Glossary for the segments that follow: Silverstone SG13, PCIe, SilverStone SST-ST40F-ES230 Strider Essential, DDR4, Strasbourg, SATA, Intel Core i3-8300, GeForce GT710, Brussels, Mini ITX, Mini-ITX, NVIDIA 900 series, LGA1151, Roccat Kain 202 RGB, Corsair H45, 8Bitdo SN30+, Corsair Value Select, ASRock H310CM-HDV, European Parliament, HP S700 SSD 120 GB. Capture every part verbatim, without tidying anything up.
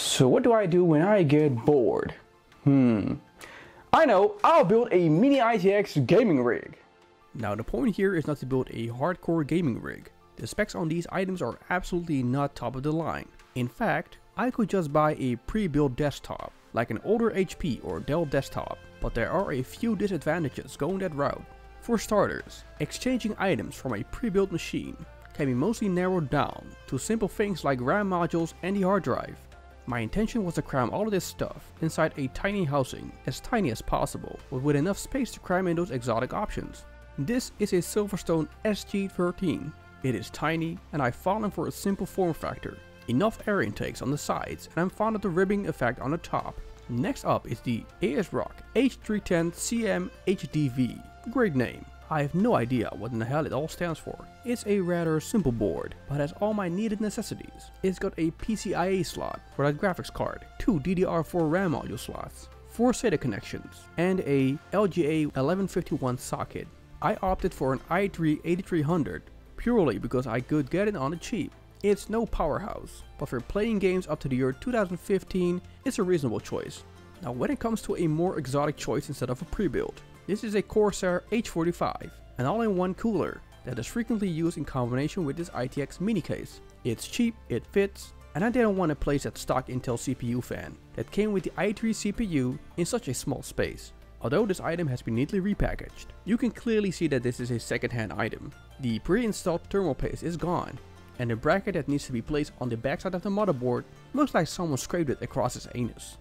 So what do I do when I get bored? Hmm. I know, I'll build a Mini I T X gaming rig. Now the point here is not to build a hardcore gaming rig. The specs on these items are absolutely not top of the line. In fact, I could just buy a pre-built desktop, like an older H P or Dell desktop, but there are a few disadvantages going that route. For starters, exchanging items from a pre-built machine can be mostly narrowed down to simple things like RAM modules and the hard drive. My intention was to cram all of this stuff inside a tiny housing, as tiny as possible, but with enough space to cram in those exotic options. This is a Silverstone S G thirteen. It is tiny, and I've fallen for a simple form factor. Enough air intakes on the sides, and I'm fond of the ribbing effect on the top. Next up is the ASRock H three ten C M H D V. Great name. I have no idea what in the hell it all stands for. It's a rather simple board, but has all my needed necessities. It's got a P C I E slot for that graphics card, two D D R four RAM module slots, four SATA connections, and a L G A eleven fifty-one socket. I opted for an i three eighty-three hundred purely because I could get it on the cheap. It's no powerhouse, but for playing games up to the year two thousand fifteen, it's a reasonable choice. Now when it comes to a more exotic choice instead of a pre-build, this is a Corsair H forty-five, an all-in-one cooler that is frequently used in combination with this I T X mini case. It's cheap, it fits, and I didn't want to place that stock Intel C P U fan that came with the i three C P U in such a small space. Although this item has been neatly repackaged, you can clearly see that this is a second-hand item. The pre-installed thermal paste is gone, and the bracket that needs to be placed on the backside of the motherboard looks like someone scraped it across its anus.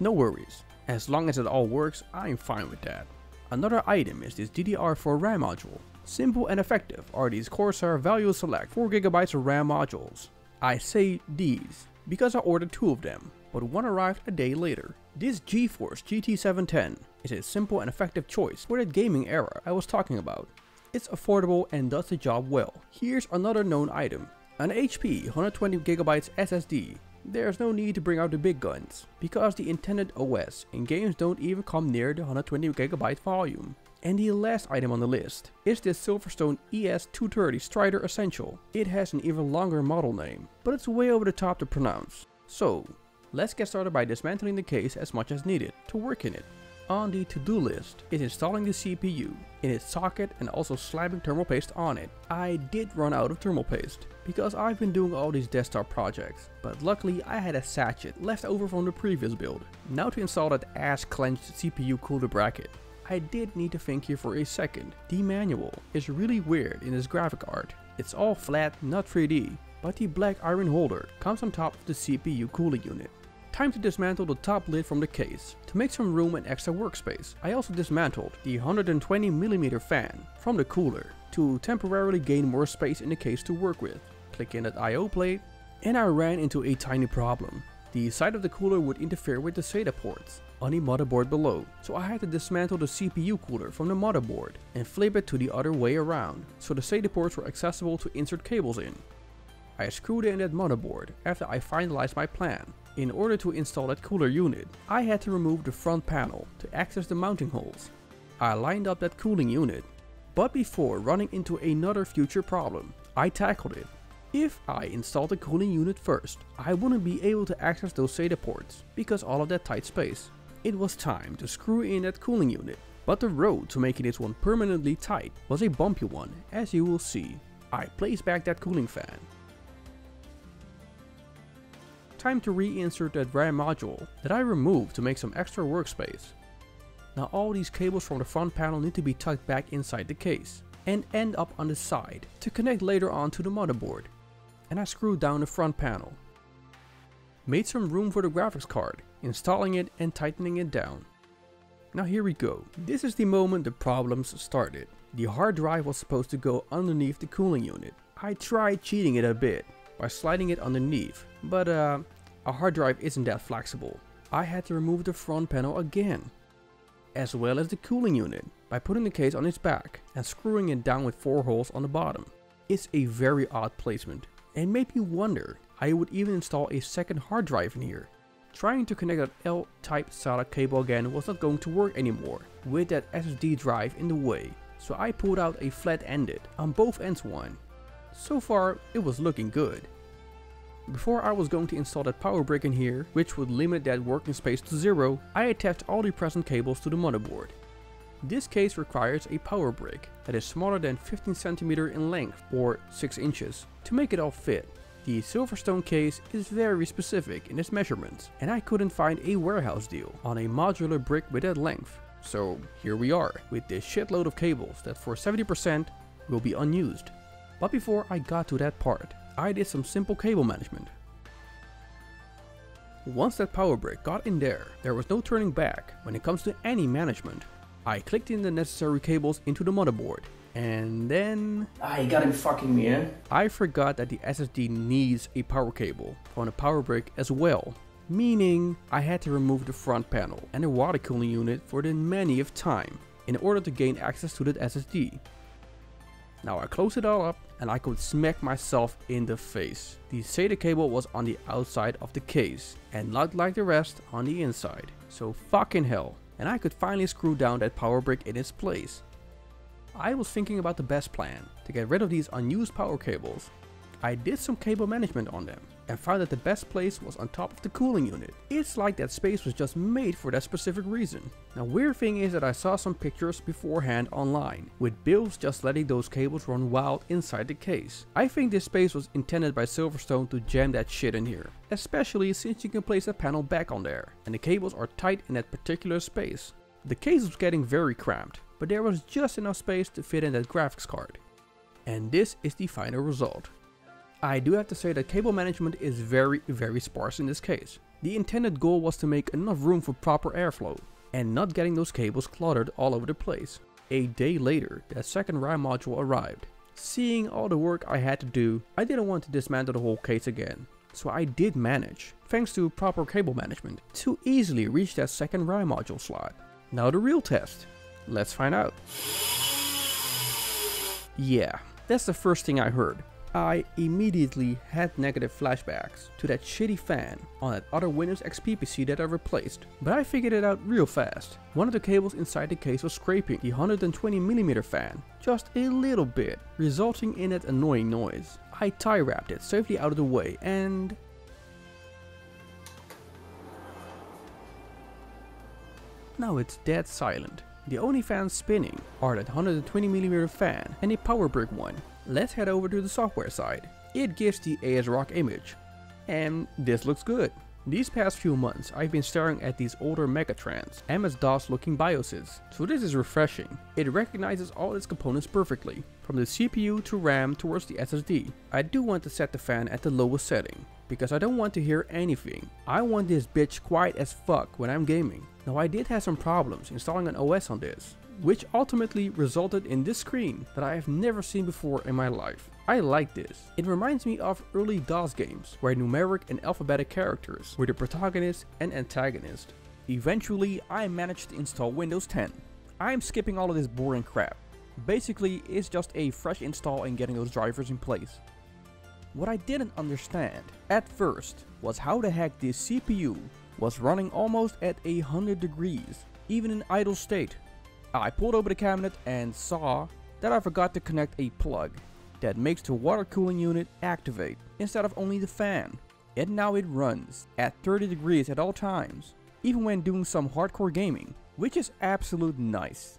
No worries, as long as it all works, I'm fine with that. Another item is this D D R four RAM module. Simple and effective are these Corsair Value Select four gigabyte of RAM modules. I say these because I ordered two of them, but one arrived a day later. This GeForce G T seven ten is a simple and effective choice for that gaming era I was talking about. It's affordable and does the job well. Here's another known item, an H P one twenty gigabyte S S D. There's no need to bring out the big guns, because the intended O S and games don't even come near the one twenty gigabyte volume. And the last item on the list is this Silverstone E S two thirty Strider Essential. It has an even longer model name, but it's way over the top to pronounce. So, let's get started by dismantling the case as much as needed to work in it. On the to-do list is installing the C P U in its socket and also slapping thermal paste on it. I did run out of thermal paste because I've been doing all these desktop projects, but luckily I had a sachet left over from the previous build. Now to install that ass-clenched C P U cooler bracket. I did need to think here for a second. The manual is really weird in this graphic art. It's all flat, not three D, but the black iron holder comes on top of the C P U cooling unit. Time to dismantle the top lid from the case to make some room and extra workspace. I also dismantled the one twenty millimeter fan from the cooler to temporarily gain more space in the case to work with. Click in that I O plate, and I ran into a tiny problem. The side of the cooler would interfere with the SATA ports on the motherboard below, so I had to dismantle the C P U cooler from the motherboard and flip it to the other way around so the SATA ports were accessible to insert cables in. I screwed in that motherboard after I finalized my plan. In order to install that cooler unit, I had to remove the front panel to access the mounting holes. I lined up that cooling unit, but before running into another future problem, I tackled it. If I installed the cooling unit first, I wouldn't be able to access those SATA ports because all of that tight space. It was time to screw in that cooling unit, but the road to making this one permanently tight was a bumpy one, as you will see. I placed back that cooling fan. Time to reinsert that RAM module that I removed to make some extra workspace. Now all these cables from the front panel need to be tucked back inside the case and end up on the side to connect later on to the motherboard. And I screwed down the front panel. Made some room for the graphics card, installing it and tightening it down. Now here we go. This is the moment the problems started. The hard drive was supposed to go underneath the cooling unit. I tried cheating it a bit by sliding it underneath, but uh, a hard drive isn't that flexible. I had to remove the front panel again, as well as the cooling unit, by putting the case on its back and screwing it down with four holes on the bottom. It's a very odd placement, and made me wonder how I would even install a second hard drive in here. Trying to connect that L-type SATA cable again was not going to work anymore, with that S S D drive in the way, so I pulled out a flat-ended, on both ends one. So far, it was looking good. Before I was going to install that power brick in here, which would limit that working space to zero, I attached all the present cables to the motherboard. This case requires a power brick that is smaller than fifteen centimeters in length, or six inches, to make it all fit. The Silverstone case is very specific in its measurements, and I couldn't find a warehouse deal on a modular brick with that length. So here we are, with this shitload of cables that for seventy percent will be unused. But before I got to that part, I did some simple cable management. Once that power brick got in there, there was no turning back when it comes to any management. I clicked in the necessary cables into the motherboard, and then... Ah, you gotta be fucking me, eh? I forgot that the S S D needs a power cable on the power brick as well. Meaning, I had to remove the front panel and the water cooling unit for the millionth time in order to gain access to that S S D. Now I closed it all up and I could smack myself in the face. The S A T A cable was on the outside of the case and not like the rest on the inside. So fucking hell. And I could finally screw down that power brick in its place. I was thinking about the best plan to get rid of these unused power cables. I did some cable management on them and found that the best place was on top of the cooling unit. It's like that space was just made for that specific reason. Now, weird thing is that I saw some pictures beforehand online, with builds just letting those cables run wild inside the case. I think this space was intended by Silverstone to jam that shit in here, especially since you can place that panel back on there, and the cables are tight in that particular space. The case was getting very cramped, but there was just enough space to fit in that graphics card. And this is the final result. I do have to say that cable management is very very sparse in this case. The intended goal was to make enough room for proper airflow and not getting those cables cluttered all over the place. A day later, that second RAM module arrived. Seeing all the work I had to do, I didn't want to dismantle the whole case again. So I did manage, thanks to proper cable management, to easily reach that second RAM module slot. Now the real test. Let's find out. Yeah, that's the first thing I heard. I immediately had negative flashbacks to that shitty fan on that other Windows X P P C that I replaced, but I figured it out real fast. One of the cables inside the case was scraping the one hundred twenty millimeter fan just a little bit, resulting in that annoying noise. I tie wrapped it safely out of the way and... now it's dead silent. The only fans spinning are that one hundred twenty millimeter fan and a power brick one. Let's head over to the software side. It gives the ASRock image. And this looks good. These past few months I've been staring at these older Megatrans, M S DOS looking BIOSes, so this is refreshing. It recognizes all its components perfectly, from the C P U to RAM towards the S S D. I do want to set the fan at the lowest setting, because I don't want to hear anything. I want this bitch quiet as fuck when I'm gaming. Now I did have some problems installing an O S on this, which ultimately resulted in this screen that I have never seen before in my life. I like this. It reminds me of early DOS games where numeric and alphabetic characters were the protagonist and antagonist. Eventually I managed to install Windows ten. I'm skipping all of this boring crap. Basically it's just a fresh install and getting those drivers in place. What I didn't understand at first was how the heck this C P U was running almost at one hundred degrees, even in idle state. I pulled over the cabinet and saw that I forgot to connect a plug that makes the water cooling unit activate instead of only the fan. And now it runs at thirty degrees at all times, even when doing some hardcore gaming, which is absolute nice.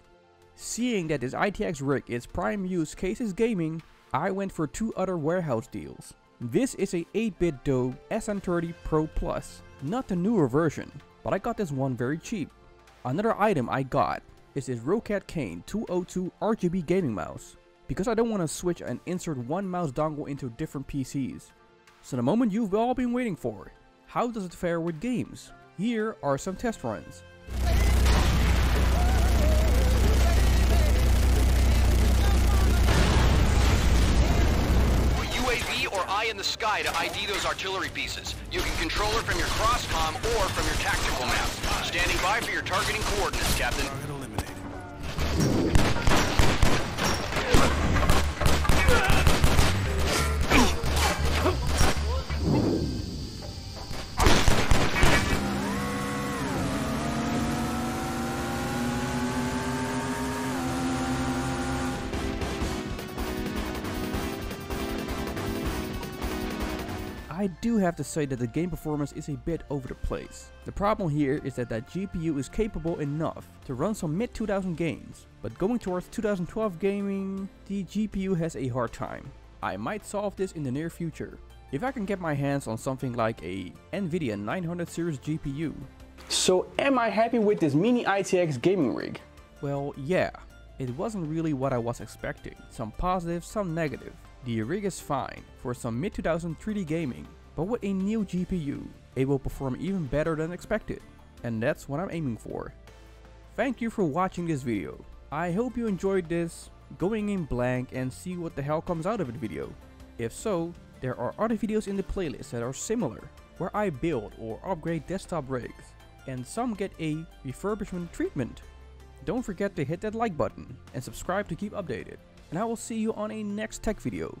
Seeing that this I T X rig is prime use cases gaming, I went for two other warehouse deals. This is a eight Bitdo S N thirty Pro Plus, not the newer version, but I got this one very cheap. Another item I got is this Roccat Kain two oh two R G B gaming mouse, because I don't want to switch and insert one mouse dongle into different P Cs. So the moment you've all been waiting for, how does it fare with games? Here are some test runs. Eye in the sky to I D those artillery pieces. You can control her from your crosscom or from your tactical map. Standing by for your targeting coordinates, Captain. Target eliminated. I I do have to say that the game performance is a bit over the place. The problem here is that that G P U is capable enough to run some mid two thousand games, but going towards two thousand twelve gaming, the G P U has a hard time. I might solve this in the near future, if I can get my hands on something like a NVIDIA nine hundred series G P U. So am I happy with this Mini I T X gaming rig? Well, yeah. It wasn't really what I was expecting. Some positive, some negative. The rig is fine for some mid two thousand three D gaming, but with a new G P U, it will perform even better than expected. And that's what I'm aiming for. Thank you for watching this video. I hope you enjoyed this going in blank and see what the hell comes out of the video. If so, there are other videos in the playlist that are similar, where I build or upgrade desktop rigs, and some get a refurbishment treatment. Don't forget to hit that like button and subscribe to keep updated, and I will see you on a next tech video.